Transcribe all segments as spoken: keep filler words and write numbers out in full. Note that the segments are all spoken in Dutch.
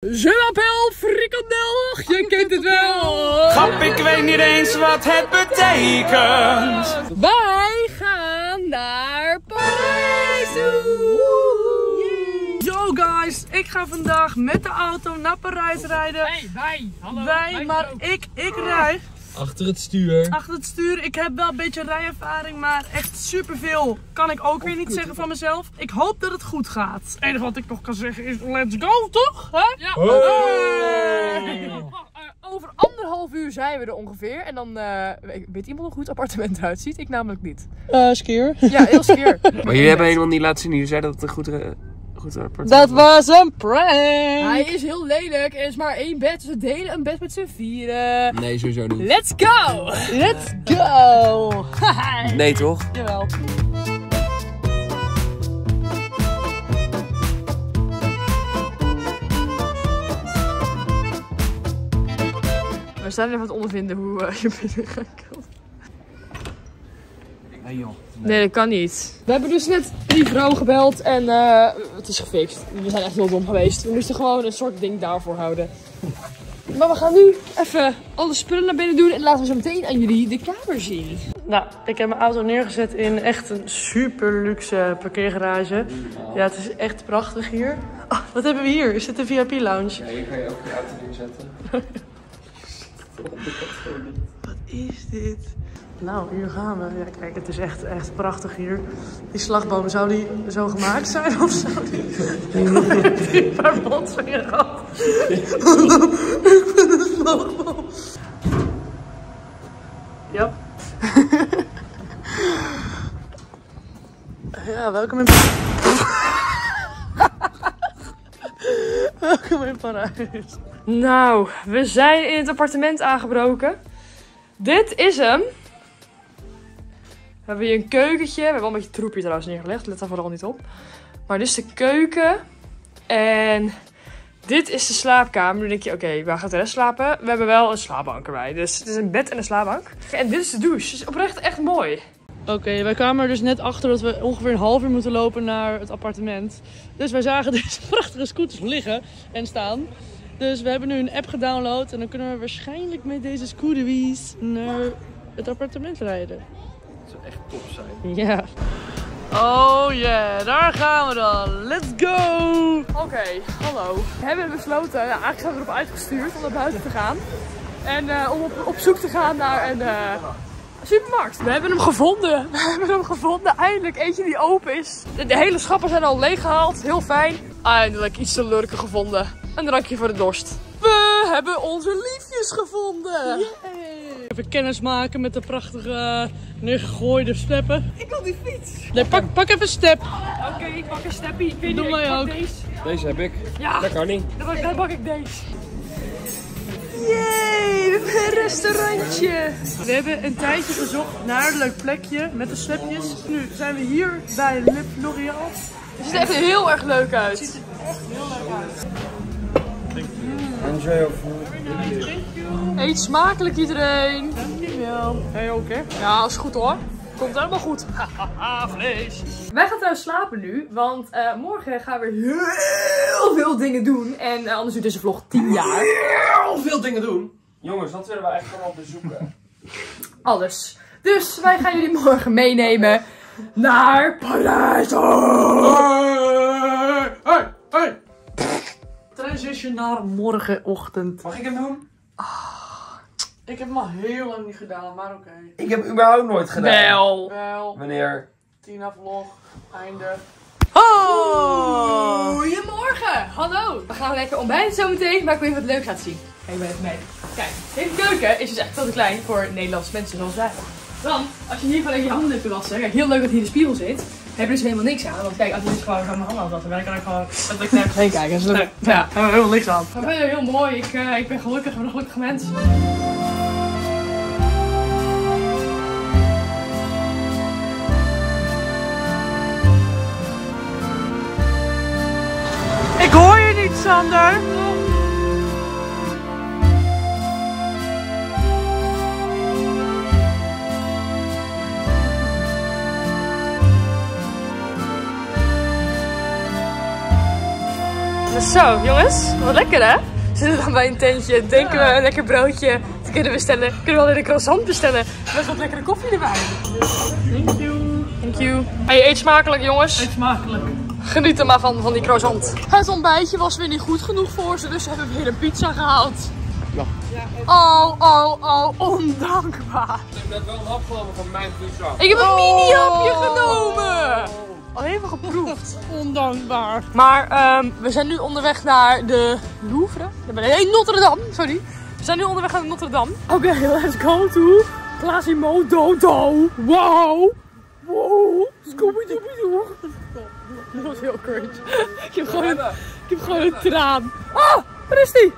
Je appel, frikandel, je kent het wel. Grap, ik weet niet eens wat het betekent. Wij gaan naar Parijs. Yo guys, ik ga vandaag met de auto naar Parijs rijden. Hey, wij, hallo. Wij, maar ik, ik rijd. Achter het stuur. Achter het stuur. Ik heb wel een beetje rijervaring, maar echt superveel kan ik ook weer niet zeggen van mezelf. Ik hoop dat het goed gaat. Het enige wat ik nog kan zeggen is let's go, toch? Hè? Ja. Hey. Hey. Over anderhalf uur zijn we er ongeveer. En dan uh, weet iemand nog hoe het appartement eruit ziet. Ik namelijk niet. Uh, skeer. Ja, heel skeer. Maar jullie hebben helemaal niet laten zien. Jullie zeiden dat het een goed... Uh... Dat was een prank! Hij is heel lelijk, er is maar één bed, dus we delen een bed met z'n vieren. Nee, sowieso niet. Let's go! Let's go! Nee toch? Jawel. We staan even aan het ondervinden hoe uh, je binnen gaat komen. Nee, joh. Nee. nee, dat kan niet. We hebben dus net die vrouw gebeld en uh, het is gefixt. We zijn echt heel dom geweest. We moesten gewoon een soort ding daarvoor houden. Maar we gaan nu even alle spullen naar binnen doen en laten we zo meteen aan jullie de kamer zien. Nou, ik heb mijn auto neergezet in echt een super luxe parkeergarage. Ja, het is echt prachtig hier. Oh, wat hebben we hier? Is dit de V I P lounge? Ja, hier kan je ook je auto neerzetten. Wat is dit? Nou, hier gaan we. Ja, kijk, het is echt, echt prachtig hier. Die slagboom, zou die zo gemaakt zijn of zou die... die paar botsingen gehad? Ik ben een slagboom. Ja. Ja, welkom in... welkom in Parijs. Nou, we zijn in het appartement aangebroken. Dit is hem. We hebben hier een keukentje. We hebben wel een beetje troepje trouwens neergelegd. Let daar vooral niet op. Maar dit is de keuken. En dit is de slaapkamer. Dan denk je, oké, okay, waar gaat de rest slapen? We hebben wel een slaapbank erbij. Dus het is een bed en een slaapbank. En dit is de douche. Dus oprecht echt mooi. Oké, okay, wij kwamen er dus net achter dat we ongeveer een half uur moeten lopen naar het appartement. Dus wij zagen deze prachtige scooters liggen en staan. Dus we hebben nu een app gedownload. En dan kunnen we waarschijnlijk met deze scooterwies naar het appartement rijden. Dat zou echt top zijn. Ja. Oh yeah, daar gaan we dan. Let's go! Oké, okay, hallo. We hebben besloten, nou, eigenlijk zijn we erop uitgestuurd om naar buiten te gaan. En uh, om op, op zoek te gaan naar een uh, supermarkt. We hebben hem gevonden. We hebben hem gevonden. Eindelijk eentje die open is. De hele schappen zijn al leeggehaald. Heel fijn. Eindelijk iets te lurken gevonden. Een drankje voor de dorst. We hebben onze liefjes gevonden. Yay. Even kennis maken met de prachtige uh, neergegooide steppen. Ik wil die fiets. Nee, pak, pak even een step. Oké, okay, ik pak een steppie. Vind Doe mij ook. Deze. deze heb ik. Ja. Dat kan niet. Dan, dan pak ik deze. Yay, we hebben een restaurantje. We hebben een tijdje gezocht naar een leuk plekje met de stepjes. Nu zijn we hier bij Lip L'Oréal. Het ziet er echt heel erg leuk uit. Het ziet er echt heel leuk uit. Enjoy your food. Eet smakelijk iedereen. Dankjewel. Hey, oké. Okay. Ja, is goed hoor. Komt helemaal goed. Hahaha, vlees. Wij gaan trouwens slapen nu, want uh, morgen gaan we heel veel dingen doen. En uh, anders duurt deze vlog tien jaar. Heel veel dingen doen. Jongens, dat willen we eigenlijk allemaal bezoeken. Alles. Dus wij gaan jullie morgen meenemen naar Parijs. Hey, hey, hey. Transition naar morgenochtend. Mag ik hem doen? Oh, ik heb hem al heel lang niet gedaan, maar oké. Okay. Ik heb überhaupt nooit gedaan. Wel. Wel. Wanneer? Tina vlog. Einde. Oh. Goedemorgen. Hallo. We gaan lekker ontbijten zometeen, maar ik weet wat leuk gaat zien. Kijk bij het mee. Kijk, deze keuken is dus echt veel te klein voor Nederlandse mensen zoals wij. Dan, als je hier gewoon even je handen hebt te wassen. Kijk, heel leuk dat hier de spiegel zit. We hebben dus helemaal niks aan, want kijk, als ik dus gewoon mijn handen had wassen, dan kan ik gewoon dat ik nergens heen kijken. Dus nee, ja, we hebben helemaal niks aan. Dat vind ik heel mooi. Ik, uh, ik ben gelukkig, ik ben een gelukkige mens. Ik hoor je niet, Sander. Zo, jongens, wat lekker hè? Zitten we dan bij een tentje, denken ja. we een lekker broodje te kunnen bestellen. Kunnen we alleen een croissant bestellen. Met wat lekkere koffie erbij. Thank you. Thank you. Hey, eet smakelijk jongens. Eet smakelijk. Geniet er maar van, van die croissant. Het ontbijtje was weer niet goed genoeg voor ze, dus we hebben weer een pizza gehaald. Ja. Oh, oh, oh, ondankbaar. Ik heb net wel een hap genomen van mijn pizza. Ik heb een oh. mini-hapje genomen. Al even geproefd. Ondankbaar. Maar um, we zijn nu onderweg naar de Louvre. Nee, Notre-Dame, sorry. We zijn nu onderweg naar Notre-Dame. Oké, okay, let's go to Quasimodo. Wow. Wow. Scooby-Dooby-Doo. Dat was heel cringe. Ik heb gewoon een, ik heb gewoon een traan. Ah, waar is die?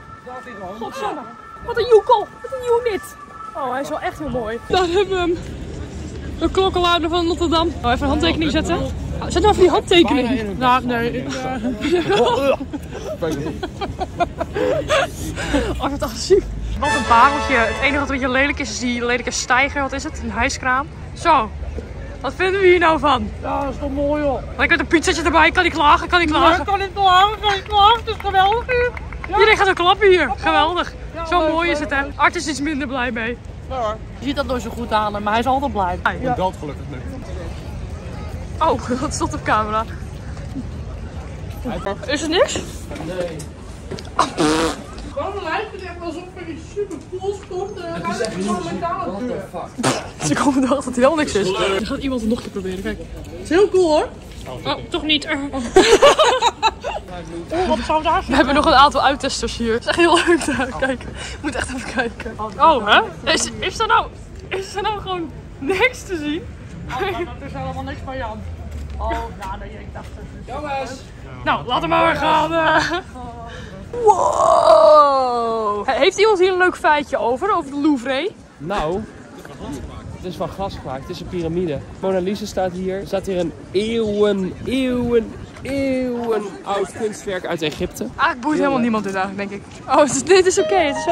Godsamme. Wat een joekel. Wat een unit. Oh, hij is wel echt heel mooi. Daar hebben we hem. De klokkenluider van Notre-Dame. Oh, even een handtekening zetten. Zet nou even die handtekening. Nou, nee. Ik oh, wat agressief. Wat een pareltje. Het enige wat een beetje lelijk is, is die lelijke stijger. Wat is het? Een hijskraam. Zo. Wat vinden we hier nou van? Ja, dat is toch mooi hoor. Ik heb een pizzaatje erbij. Kan niet klagen, kan niet klagen. Ja, kan niet klagen, kan niet klagen. Het is geweldig hier. Ja. Iedereen gaat ook klappen hier. Geweldig. Ja, zo leuk, mooi is het hè. Art is iets minder blij mee. Ja. Je ziet dat nooit zo goed aan, maar hij is altijd blij. Ik ben dat gelukkig nu. Oh, dat stond op camera. Is het niks? Nee. Waarom lijkt het echt alsof er iets super cool stond en dan gaat het gewoon met aan het duur? Dus ik hoop dat het wel niks is. Dan gaat iemand het nog een keer proberen, kijk. Het is heel cool hoor. Oh, toch niet. Oh, wat zou daar zijn? We hebben nog een aantal uittesters hier. Het is echt heel leuk daar. Kijk, ik moet echt even kijken. Oh, hè? Is, is, er nou, is er nou gewoon niks te zien? Oh, maar dat is helemaal niks van Jan. Oh, nou, nee, ik dacht dat jongens! Nou, laten we maar gaan. Wow! Heeft iemand hier een leuk feitje over, over de Louvre? Nou, het is van glas gemaakt, het is een piramide. Mona Lisa staat hier. Er staat hier een eeuwen, eeuwen, eeuwen oud kunstwerk uit Egypte. Eigenlijk boeit helemaal niemand dit eigenlijk, denk ik. Oh, het is, dit is oké. Okay. Uh...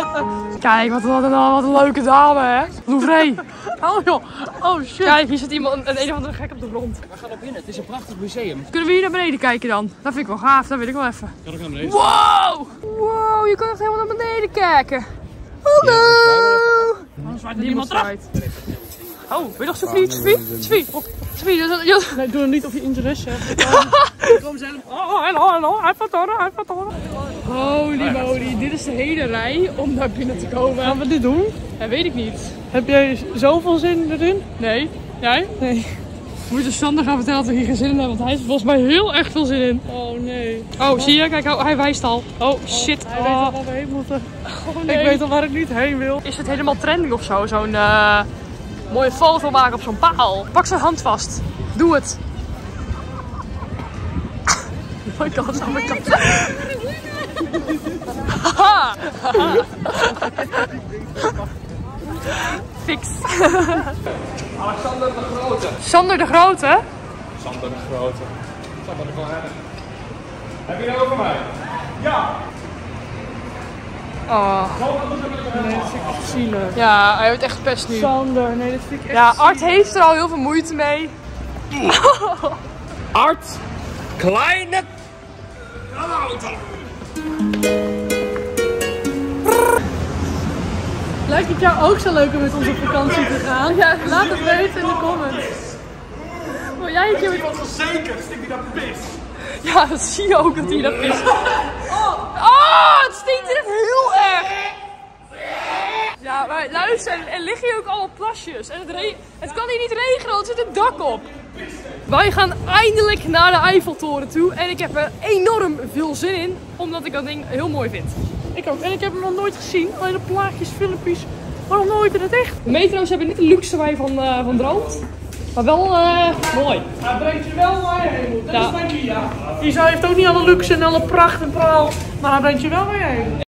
Kijk, wat, wat, een, wat een leuke dame, hè? Louvre. Oh joh, oh shit. Kijk, hier zit iemand, een, een of andere gek op de grond. We gaan naar binnen, het is een prachtig museum. Kunnen we hier naar beneden kijken dan? Dat vind ik wel gaaf, dat wil ik wel even. Kan ik naar beneden? Wow! Wow, je kan echt helemaal naar beneden kijken. Hallo! Anders waait er niemand eraf. Oh, wil je nog Sophie? Sophie? Sophie? Sophie? Nee, doe het niet of je interesse hebt. Kom zelf. Oh, hallo, hallo. Eiffeltoren, Eiffeltoren. Holy moly, dit is de hele rij om naar binnen te komen. Gaan we dit doen? Dat weet ik niet. Heb jij zoveel zin erin? Nee. Jij? Nee. Moet je Sander gaan vertellen dat ik hier geen zin in heb, want hij heeft volgens mij heel erg veel zin in. Oh nee. Oh, zie je? Kijk, oh, hij wijst al. Oh, shit. Oh, hij weet al waar we heen moeten. Oh, nee. Ik weet al waar ik niet heen wil. Is het helemaal trending of zo? Zo'n... Uh... mooie foto maken op zo'n paal. Pak zijn hand vast. Doe het. Oh my god, oh my god. Haha. Fix. Alexander de Grote. Sander de Grote? Sander de Grote. Sander de Grote. Heb je dat over mij? Ja. Oh. Nee, dat vind ik echt zielig. Ja, hij wordt echt gepest nu. Sander, nee, dat vind ik echt Ja, Ard zielig. Heeft er al heel veel moeite mee. Ard, kleine... Lijkt het jou ook zo leuk om met ons op vakantie te gaan? Ja, laat het weten in de comments. Wil jij het je met... Zeker, stik die dat pis. Ja, dat zie je ook dat hij dat pist. Oh, het stinkt echt heel erg. Ja, maar luister, er liggen hier ook allemaal plasjes. En het, het kan hier niet regenen, want er zit een dak op. Wij gaan eindelijk naar de Eiffeltoren toe. En ik heb er enorm veel zin in, omdat ik dat ding heel mooi vind. Ik ook. En ik heb hem nog nooit gezien. Alleen de plaatjes, filmpjes, maar nog nooit in het echt. De metro's hebben niet de luxe waar je van, uh, van droomt. Maar wel uh, mooi. Hij brengt je wel waar je heen moet. Dat ja. is mijn Kia. Isa heeft ook niet alle luxe en alle pracht en praal. Maar hij brengt je wel waar je heen moet.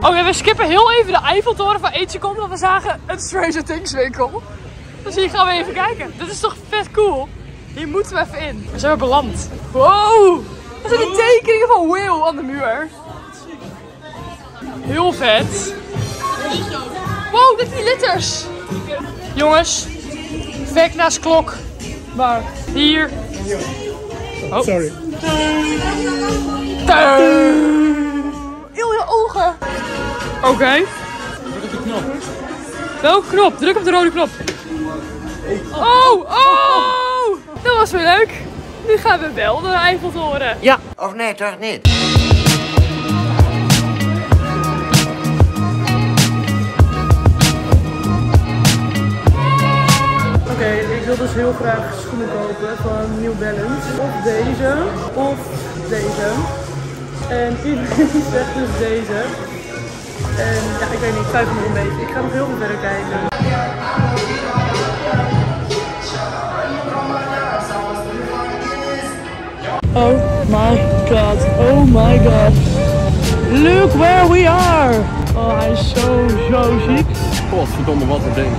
Oké, okay, we skippen heel even de Eiffeltoren van één seconde. Want we zagen een Stranger Things winkel. Dus hier gaan we even kijken. Dit is toch vet cool? Hier moeten we even in. We zijn weer beland. Wow! Dat zijn de tekeningen van Will aan de muur. Heel vet. Wow, dit zijn letters. Jongens. Weg naast klok. Waar? Hier. Oh. Sorry. Eeuw, je ogen. Oké. Okay. Druk op de knop. Welke knop? Druk op de rode knop. Oh, oh! Dat was weer leuk. Nu gaan we wel naar de Eiffeltoren. Ja, of nee, toch niet? Oké, okay, ik wil dus heel graag schoenen kopen van New Balance. Of deze, of deze. En iedereen zegt dus deze. En ja, ik weet niet, ik twijfel nog een beetje. Ik ga nog heel veel verder kijken. Oh my god, oh my god. Look where we are! Oh, hij is zo, zo ziek. Godverdomme, wat een ding.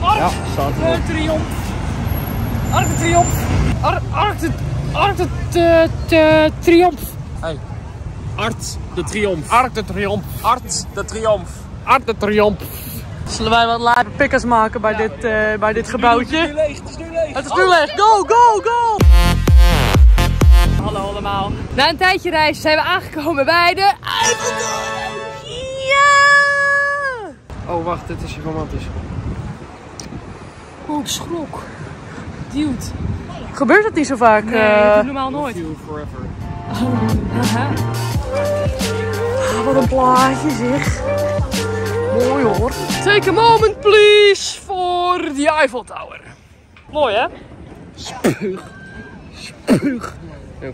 Arc de Triomphe. Arc de Triomphe. Arc de Arc de Triomphe. Hey. Ard de Triomphe. Ard de Triomphe. Ard de Triomphe. Ard de Triomphe. Zullen wij wat lage pikkers maken bij, ja, dit, uh, bij dit gebouwtje? Het is nu leeg, het is nu leeg. Het is nu leeg. Go, go, go! Hallo allemaal. Na een tijdje reis zijn we aangekomen bij de Eiffeltoren. Ja! Oh wacht, dit is gigantisch. Oh, ik schrok. Dude. Gebeurt dat niet zo vaak? Nee, uh, dat normaal nooit. Oh, wat een plaatje zeg. Mooi hoor. Take a moment please voor die Eiffeltoren. Mooi hè? Spuug. Spuug.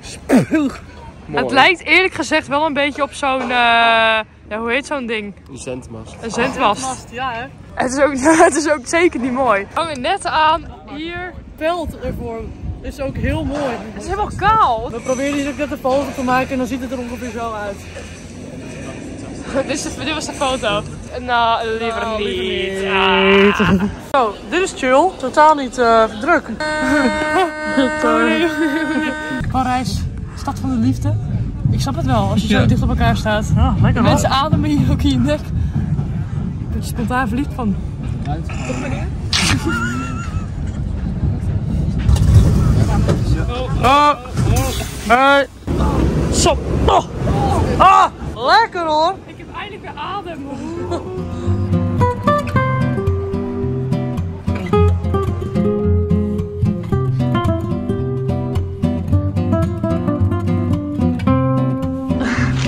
Spuug. Mooi. Het lijkt eerlijk gezegd wel een beetje op zo'n, uh, ja, hoe heet zo'n ding? Een zendmast. Een zendmast. Oh, zendmast, ja hè. Het is, ook, het is ook zeker niet mooi. We hangen net aan hier. Pelt ervoor. Is ook heel mooi. Het is helemaal koud. We proberen hier ook net een foto te maken en dan ziet het er ongeveer zo uit. Dit, is de, dit was de foto. Nou, liever nou, niet. Liever niet. Ah. Zo, dit is chill. Totaal niet uh, druk. Parijs, stad van de liefde. Ik snap het wel, als je zo ja. dicht op elkaar staat. Oh, lekker, mensen hoor. Ademen hier ook in je nek. Ik ben spontaan verliefd van. Tot meneer. Oh, hey. Zo. Oh. Ah, lekker hoor. Ik heb eindelijk weer adem.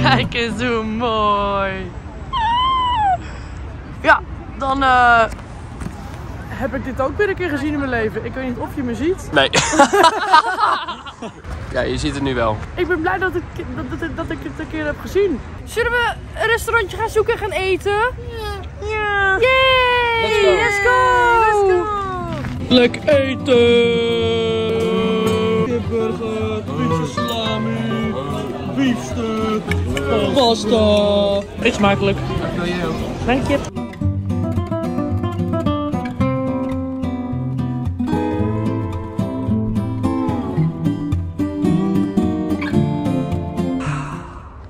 Kijk eens hoe mooi. Ja, dan uh, heb ik dit ook weer een keer gezien in mijn leven. Ik weet niet of je me ziet. Nee. Ja, je ziet het nu wel. Ik ben blij dat ik, dat, dat, dat ik het een keer heb gezien. Zullen we een restaurantje gaan zoeken en gaan eten? Ja. Ja. Yay! Let's go. Let's go. Let's go. Lekker eten. Kipburger, pizza salami, biefstuk, pasta. Eet smakelijk. Dank je.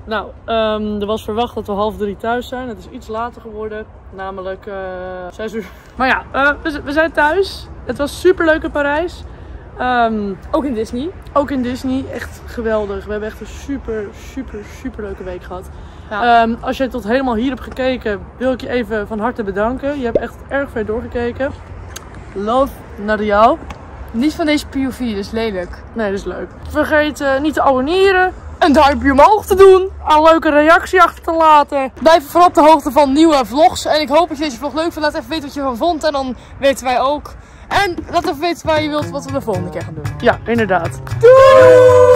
Nou, um, er was verwacht dat we half drie thuis zijn. Het is iets later geworden, namelijk uh, zes uur. Maar ja, uh, we, we zijn thuis. Het was super leuk in Parijs. Um, ook in Disney. Ook in Disney, echt geweldig. We hebben echt een super, super, super leuke week gehad. Ja. Um, als je tot helemaal hier hebt gekeken, wil ik je even van harte bedanken. Je hebt echt erg ver doorgekeken. Love naar jou. Niet van deze P O V, dat is lelijk. Nee, dat is leuk. Vergeet uh, niet te abonneren. Een duimpje omhoog te doen. Een leuke reactie achter te laten. Blijf vooral op de hoogte van nieuwe vlogs. En ik hoop dat je deze vlog leuk vond. Laat even weten wat je ervan vond. En dan weten wij ook. En laat even weten waar je wilt wat we de volgende keer gaan doen. Ja, inderdaad. Doei!